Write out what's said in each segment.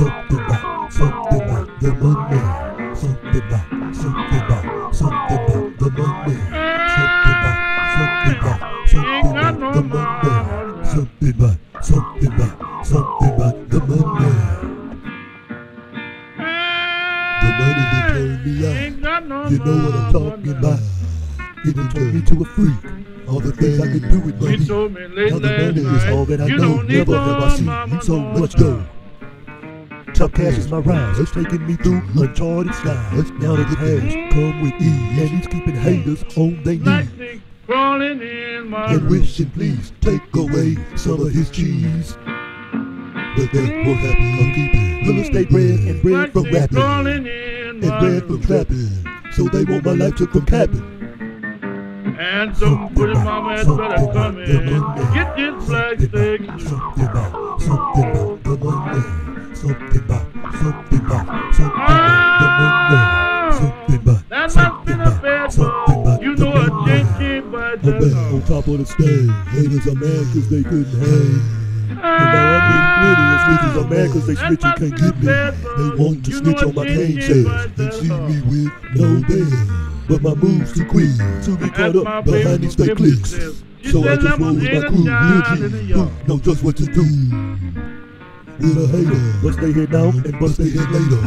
You know what I'm talking about. It turned me to a freak. All the things I can do with money. Now the money is all that I know. Never have I seen you so much dough. Top cash is my rise. It's taking me through uncharted skies. Now that it has come with ease, and it's keeping haters on their knees. And wishing please take away some of his cheese. But they're more happy on keeping real estate bread and bread from rapping and bread from trapping. So they want my life to come capping. And some pretty mama better come in. Get this flag stick. Something about, something about the money. Something about, something about, something about the money. Something about, that's not been a bad one. You know I just came by the man on top of the stage. Haters are mad cause they couldn't hang. And now I'm being plenty. And snitches are mad cause they snitch and can't get me. They want to snitch on my cane chest and see me with no bed. But my moves too quick to be caught up behind these fake clicks. So I just roll with my crew, real G, know just what to do. With a hater, bust they head now and bust they head later.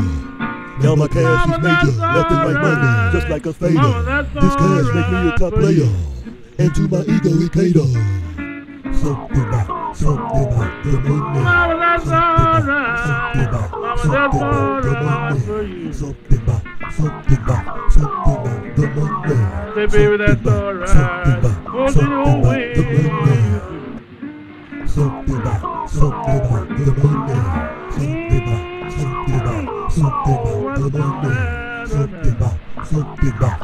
Now my cash is major, nothing like money, just like a fader. This cash make me a top player, and to my ego it cater. Something about the money. Something about the money. Something about, the money. Say baby that's alright. Something about the money. Something about the money. What's the matter now? Something about.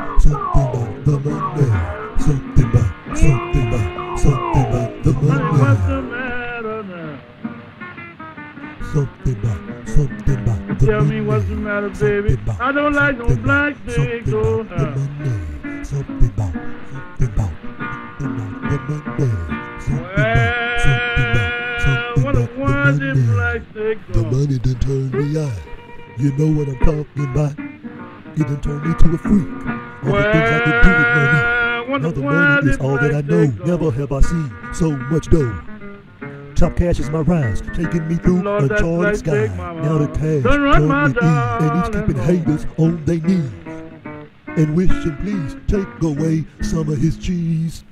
Tell me what's the matter, baby. I don't like no black things going on. Something about. What a wonderful black thing. The money done turned me on. You know what I'm talking about. It done turned me to a freak. All the things I can do with money. Now the money is all that I know. Never have I seen so much dough. Top cash is my rise, taking me through uncharted sky. Now the cash come with ease, and it's keeping haters on their knees. And wishing please take away some of his cheese.